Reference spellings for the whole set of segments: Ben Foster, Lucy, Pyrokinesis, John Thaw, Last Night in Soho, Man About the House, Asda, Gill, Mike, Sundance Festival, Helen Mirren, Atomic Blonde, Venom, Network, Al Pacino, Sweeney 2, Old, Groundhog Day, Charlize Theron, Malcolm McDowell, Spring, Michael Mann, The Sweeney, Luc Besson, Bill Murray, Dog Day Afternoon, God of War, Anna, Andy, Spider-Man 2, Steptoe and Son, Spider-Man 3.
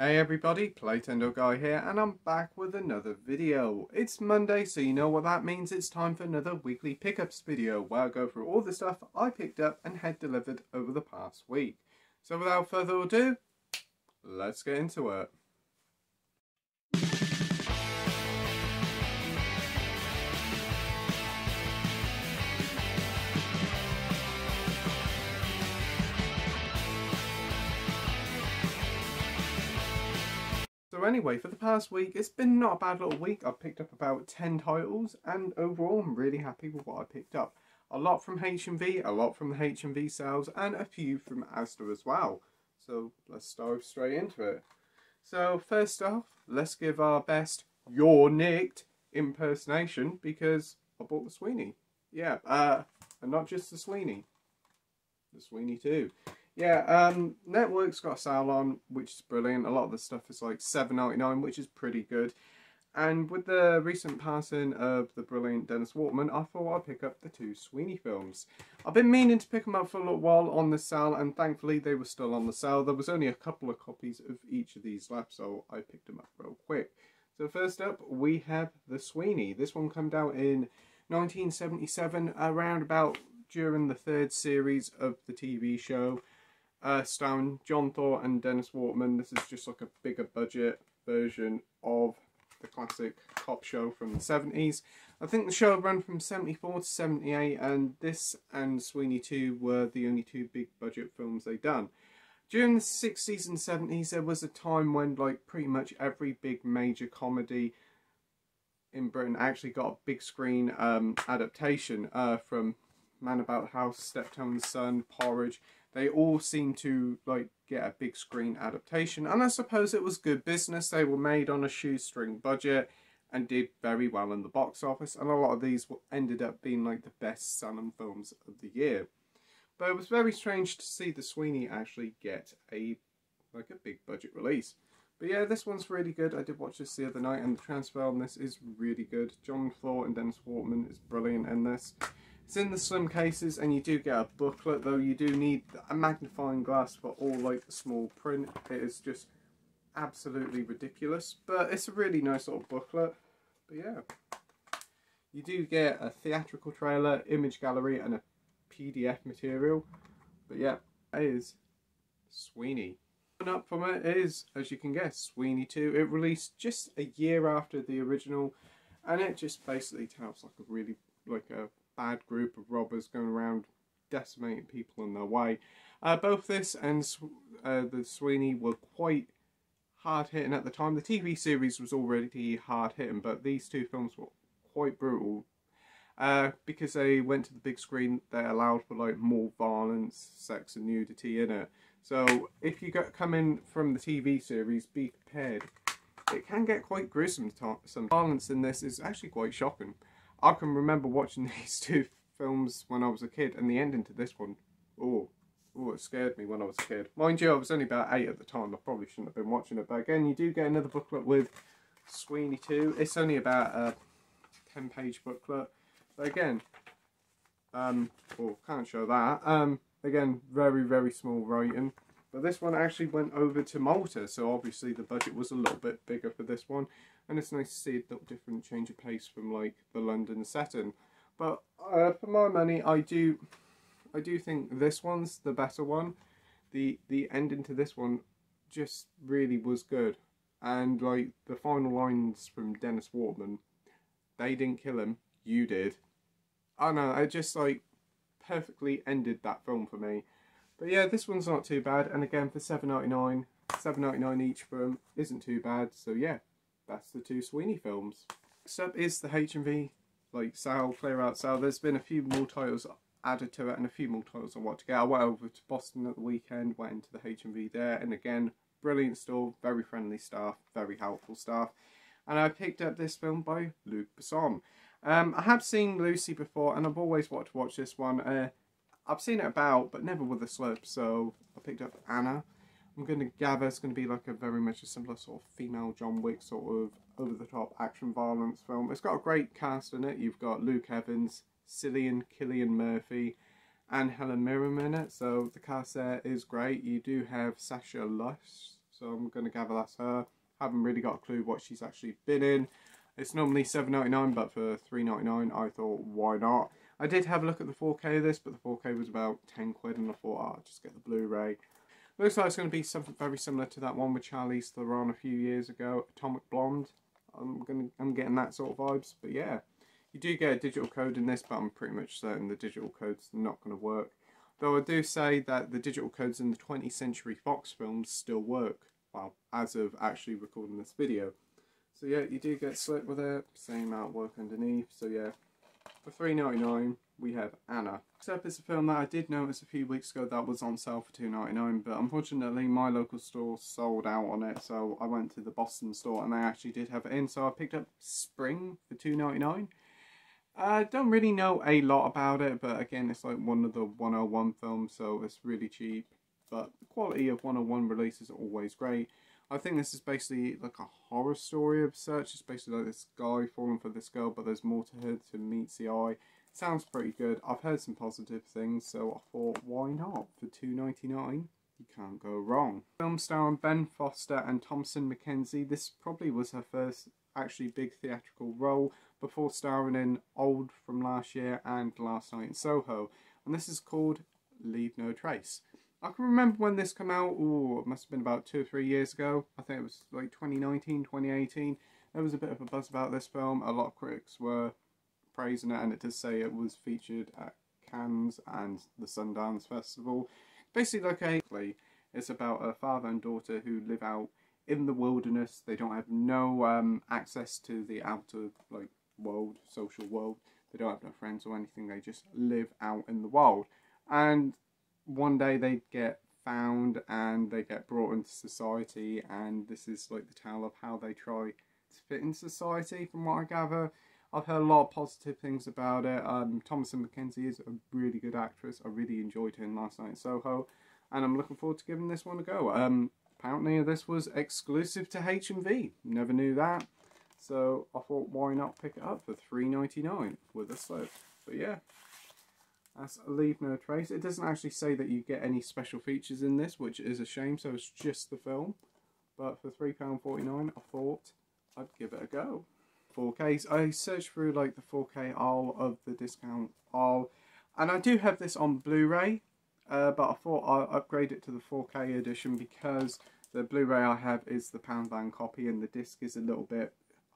Hey everybody, Playtendo Guy here, and I'm back with another video. It's Monday, so you know what that means. It's time for another weekly pickups video where I go through all the stuff I picked up and had delivered over the past week. So without further ado, let's get into it. So anyway, for the past week, it's been not a bad little week. I've picked up about 10 titles, and overall I'm really happy with what I picked up. A lot from HMV, a lot from the HMV sales, and a few from Asda as well. So let's dive straight into it. So first off, let's give our best "You're Nicked" impersonation, because I bought the Sweeney. Yeah, and not just the Sweeney. The Sweeney 2. Yeah, Network's got a sale on, which is brilliant. A lot of the stuff is like $7.99, which is pretty good. And with the recent passing of the brilliant Dennis Waterman, I thought I'd pick up the two Sweeney films. I've been meaning to pick them up for a little while on the sale, and thankfully they were still on the sale. There was only a couple of copies of each of these left, so I picked them up real quick. So first up, we have the Sweeney. This one came out in 1977, around about during the third series of the TV show. Starring John Thaw and Dennis Waterman. This is just like a bigger budget version of the classic cop show from the 70s. I think the show ran from 74 to 78, and this and Sweeney 2 were the only two big budget films they'd done. During the 60s and 70s, there was a time when like pretty much every big major comedy in Britain actually got a big screen adaptation from Man About the House, Steptoe and Son, Porridge. They all seem to like get a big screen adaptation, and I suppose it was good business. They were made on a shoestring budget and did very well in the box office, and a lot of these ended up being like the best selling films of the year. But it was very strange to see the Sweeney actually get a big budget release. But yeah, this one's really good. I did watch this the other night, and the transfer on this is really good. John Thaw and Dennis Waterman is brilliant in this. It's in the slim cases, and you do get a booklet, though you do need a magnifying glass for all like the small print. It is just absolutely ridiculous, but it's a really nice little booklet. But yeah, you do get a theatrical trailer, image gallery, and a PDF material. But yeah, that is Sweeney. Coming up from it is, as you can guess, Sweeney 2. It released just a year after the original, and it just basically tells like a really like a bad group of robbers going around decimating people on their way. Both this and the Sweeney were quite hard hitting at the time. The TV series was already hard hitting, but these two films were quite brutal. Because they went to the big screen, they allowed for like more violence, sex and nudity in it. So if you come in from the TV series, be prepared. It can get quite gruesome sometimes. Violence in this is actually quite shocking. I can remember watching these two films when I was a kid, and the ending to this one, oh, it scared me when I was a kid. Mind you, I was only about 8 at the time, I probably shouldn't have been watching it, but again, you do get another booklet with Sweeney 2. It's only about a 10-page booklet, but again, well, can't show that. Again, very, very small writing, but this one actually went over to Malta, so obviously the budget was a little bit bigger for this one. And it's nice to see a little different change of pace from like the London setting. But for my money, I do think this one's the better one. The ending to this one just really was good, and like the final lines from Dennis Waterman, "They didn't kill him, you did." I don't know, it just like perfectly ended that film for me. But yeah, this one's not too bad, and again for $7.99, $7.99 each for them isn't too bad. So yeah. That's the two Sweeney films. Next up is the HMV like sale, clear out sale. There's been a few more titles added to it and a few more titles on what to get. I went over to Boston at the weekend, went into the HMV there, and again, brilliant store, very friendly staff, very helpful staff. And I picked up this film by Luc Besson. I have seen Lucy before, and I've always wanted to watch this one. I've seen it about, but never with a slip, so I picked up Anna. I'm going to gather it's going to be like a very much a similar sort of female John Wick sort of over-the-top action violence film. It's got a great cast in it. You've got Luke Evans, Cillian Murphy, and Helen Mirren in it. So the cast there is great. You do have Sasha Luss, so I'm going to gather that's her. Haven't really got a clue what she's actually been in. It's normally $7.99, but for $3.99 I thought, why not? I did have a look at the 4K of this, but the 4K was about 10 quid and I thought, oh, I'll just get the Blu-ray. Looks like it's going to be something very similar to that one with Charlize Theron a few years ago, Atomic Blonde. I'm getting that sort of vibes, but yeah. You do get a digital code in this, but I'm pretty much certain the digital code's not going to work. Though I do say that the digital codes in the 20th Century Fox films still work, well, as of actually recording this video. So yeah, you do get slick with it, same artwork underneath, so yeah. For $3.99 we have Anna. Next up is a film that I did notice a few weeks ago that was on sale for $2.99, but unfortunately my local store sold out on it, so I went to the Boston store and they actually did have it in, so I picked up Spring for $2.99. I don't really know a lot about it, but again it's like one of the 101 films, so it's really cheap, but the quality of 101 releases are always great. I think this is basically like a horror story of search. It's basically like this guy falling for this girl, but there's more to her than meets the eye. Sounds pretty good. I've heard some positive things, so I thought, why not? For $2.99, you can't go wrong. Film starring Ben Foster and Thomasin McKenzie. This probably was her first actually big theatrical role before starring in Old from last year and Last Night in Soho. And this is called Leave No Trace. I can remember when this came out, ooh, it must have been about 2 or 3 years ago. I think it was like 2019, 2018. There was a bit of a buzz about this film. A lot of critics were praising it, and it does say it was featured at Cannes and the Sundance Festival. Basically, like, it's about a father and daughter who live out in the wilderness. They don't have no access to the outer like world, social world. They don't have no friends or anything. They just live out in the wild. And one day they get found and they get brought into society, and this is like the tale of how they try to fit in society, from what I gather. I've heard a lot of positive things about it. Thomasin McKenzie is a really good actress. I really enjoyed her in Last Night in Soho, and I'm looking forward to giving this one a go. Apparently this was exclusive to HMV. Never knew that. So I thought, why not pick it up for $3.99 with a slip? But yeah. That's Leave No Trace. It doesn't actually say that you get any special features in this, which is a shame, so it's just the film. But for £3.49, I thought I'd give it a go. 4Ks. I searched through like the 4K aisle of the discount aisle, and I do have this on Blu-ray, but I thought I'll upgrade it to the 4K edition because the Blu-ray I have is the Poundland copy, and the disc is a little bit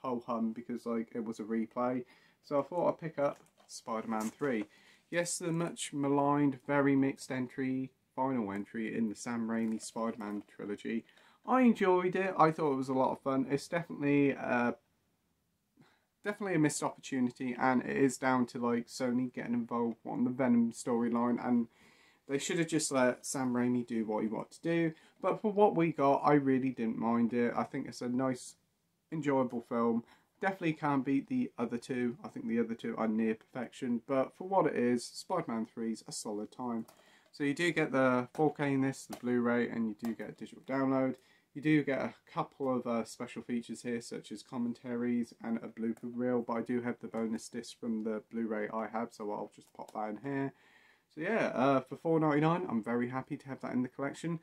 ho-hum because like it was a replay. So I thought I'd pick up Spider-Man 3. Yes, the much maligned, very mixed entry, final entry in the Sam Raimi Spider-Man trilogy. I enjoyed it. I thought it was a lot of fun. It's definitely a missed opportunity, and it is down to like Sony getting involved on the Venom storyline, and they should have just let Sam Raimi do what he wanted to do. But for what we got, I really didn't mind it. I think it's a nice, enjoyable film. Definitely can't beat the other two. I think the other two are near perfection, but for what it is, Spider-Man 3's a solid time. So you do get the 4K in this, the Blu-ray, and you do get a digital download. You do get a couple of special features here, such as commentaries and a blooper reel, but I do have the bonus disc from the Blu-ray I have, so I'll just pop that in here. So yeah, for $4.99, I'm very happy to have that in the collection.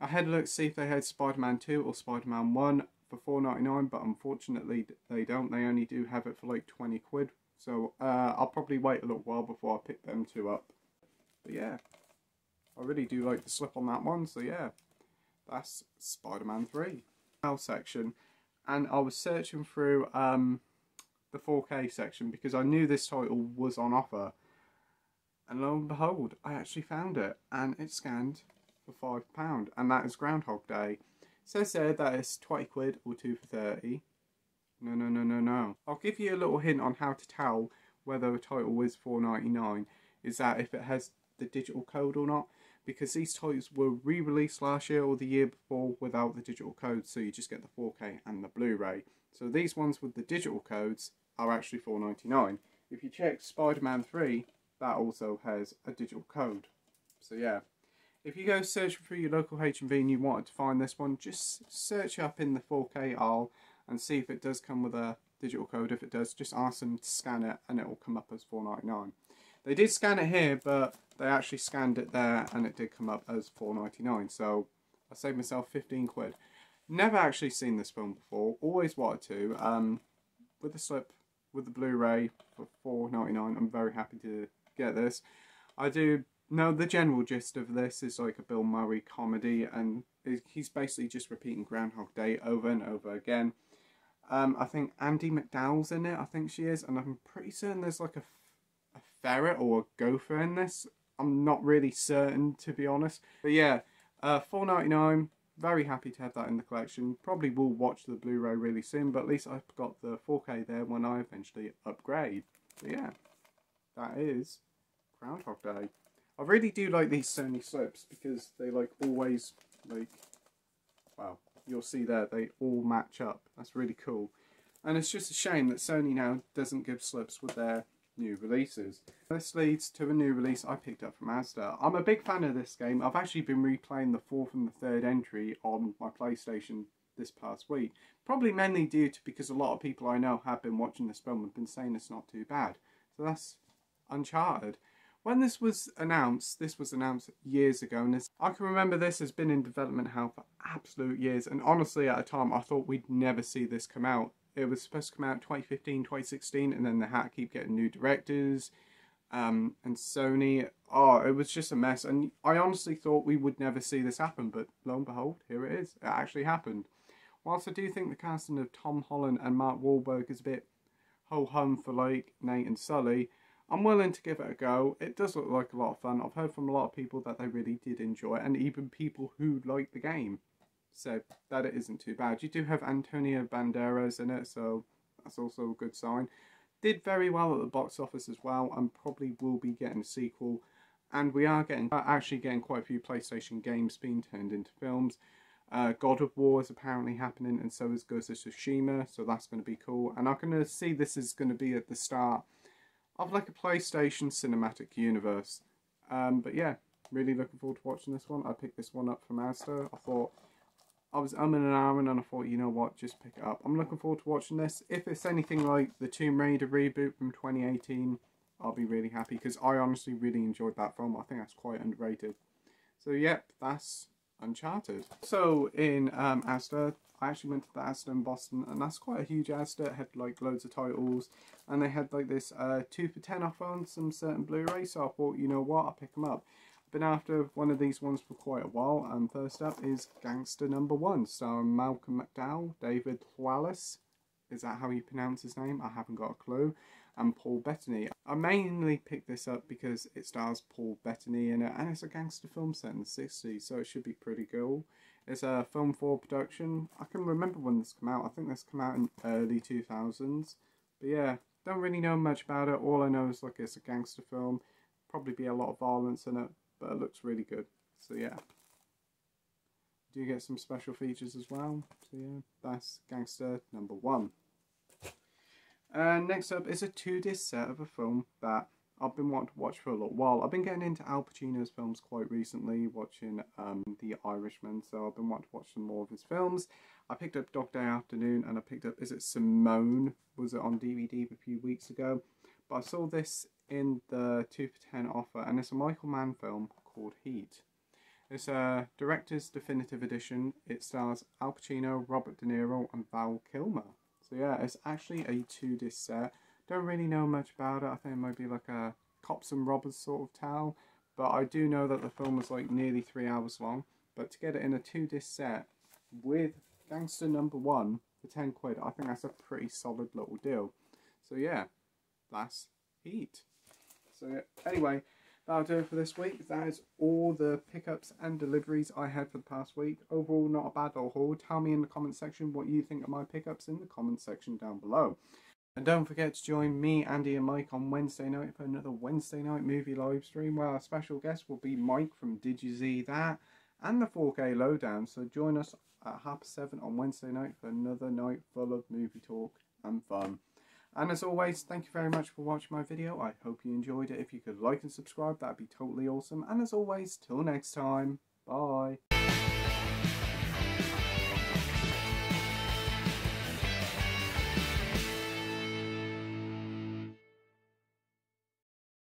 I had a look to see if they had Spider-Man 2 or Spider-Man 1. For $4.99, but unfortunately they don't. They only do have it for like 20 quid, so I'll probably wait a little while before I pick them two up. But yeah, I really do like the slip on that one, so yeah, that's Spider-Man 3. Now section, and I was searching through the 4K section because I knew this title was on offer, and lo and behold, I actually found it, and it's scanned for £5, and that is Groundhog Day. Says there that it's 20 quid or 2 for 30. No. I'll give you a little hint on how to tell whether a title is $4.99 is that if it has the digital code or not, because these titles were re-released last year or the year before without the digital code, so you just get the 4K and the Blu-ray. So these ones with the digital codes are actually $4.99. If you check Spider-Man 3, that also has a digital code. So yeah. If you go searching through your local HMV and you wanted to find this one, just search up in the 4K aisle and see if it does come with a digital code. If it does, just ask them to scan it and it will come up as $4.99. They did scan it here, but they actually scanned it there and it did come up as $4.99. So I saved myself 15 quid. Never actually seen this film before. Always wanted to. With the slip, with the Blu-ray for $4.99, I'm very happy to get this. I do know the general gist of this is like a Bill Murray comedy, and he's basically just repeating Groundhog Day over and over again. I think Andy McDowell's in it, I think she is, and I'm pretty certain there's like a ferret or a gopher in this. I'm not really certain, to be honest. But yeah, $4.99, very happy to have that in the collection. Probably will watch the Blu-ray really soon, but at least I've got the 4K there when I eventually upgrade. But yeah, that is Groundhog Day. I really do like these Sony slips because they like always, like, well, you'll see there, they all match up. That's really cool. And it's just a shame that Sony now doesn't give slips with their new releases. This leads to a new release I picked up from Asda. I'm a big fan of this game. I've actually been replaying the 4th and the 3rd entry on my PlayStation this past week. Probably mainly due to because a lot of people I know have been watching this film and been saying it's not too bad. So that's Uncharted. When this was announced years ago, and I can remember this has been in development hell for absolute years, and honestly at a time I thought we'd never see this come out. It was supposed to come out 2015, 2016, and then they had to keep getting new directors, and Sony, oh, it was just a mess, and I honestly thought we would never see this happen, but lo and behold, here it is. It actually happened. Whilst I do think the casting of Tom Holland and Mark Wahlberg is a bit ho-hum for like Nate and Sully, I'm willing to give it a go. It does look like a lot of fun. I've heard from a lot of people that they really did enjoy it, and even people who like the game said that it isn't too bad. You do have Antonio Banderas in it, so that's also a good sign. Did very well at the box office as well, and probably will be getting a sequel. And we are actually getting quite a few PlayStation games being turned into films. God of War is apparently happening, and so is Ghost of Tsushima, so that's going to be cool. And I'm going to see this is going to be at the start of like a PlayStation cinematic universe. But yeah, really looking forward to watching this one. I picked this one up from Asda. I thought, I was umming and ahhing, and I thought, you know what, just pick it up. I'm looking forward to watching this. If it's anything like the Tomb Raider reboot from 2018, I'll be really happy, because I honestly really enjoyed that film. I think that's quite underrated. So yep, that's Uncharted. So in Asda, I actually went to the Asda in Boston, and that's quite a huge Asda. It had like loads of titles, and they had like this 2 for $10 offer on some certain Blu-ray, so I thought, you know what, I'll pick them up. I've been after one of these ones for quite a while, and first up is Gangster Number 1, starring Malcolm McDowell, David Thewlis, is that how you pronounce his name? I haven't got a clue, and Paul Bettany. I mainly picked this up because it stars Paul Bettany in it, and it's a gangster film set in the 60s, so it should be pretty cool. It's a Film 4 production. I can remember when this came out. I think this came out in early 2000s. But yeah, don't really know much about it. All I know is like it's a gangster film. Probably be a lot of violence in it, but it looks really good. So yeah. Do get some special features as well. So yeah, that's Gangster Number 1. Next up is a 2-disc set of a film that I've been wanting to watch for a little while. I've been getting into Al Pacino's films quite recently, watching The Irishman, so I've been wanting to watch some more of his films. I picked up Dog Day Afternoon, and I picked up, is it Simone? Was it on DVD a few weeks ago? But I saw this in the 2 for 10 offer, and it's a Michael Mann film called Heat. It's a Director's Definitive Edition. It stars Al Pacino, Robert De Niro, and Val Kilmer. So yeah, it's actually a 2-disc set. Don't really know much about it. I think it might be like a cops and robbers sort of tale, but I do know that the film was like nearly 3 hours long. But to get it in a 2-disc set with Gangster Number 1 for £10, I think that's a pretty solid little deal. So yeah, that's Heat. So yeah, anyway, that'll do it for this week. That is all the pickups and deliveries I had for the past week. Overall, not a bad little haul. Tell me in the comment section what you think of my pickups in the comment section down below. And don't forget to join me, Andy and Mike on Wednesday night for another Wednesday night movie live stream, where our special guest will be Mike from Did You See That? And the 4K Lowdown. So join us at 7:30 on Wednesday night for another night full of movie talk and fun. And as always, thank you very much for watching my video. I hope you enjoyed it. If you could like and subscribe, that'd be totally awesome. And as always, till next time, bye.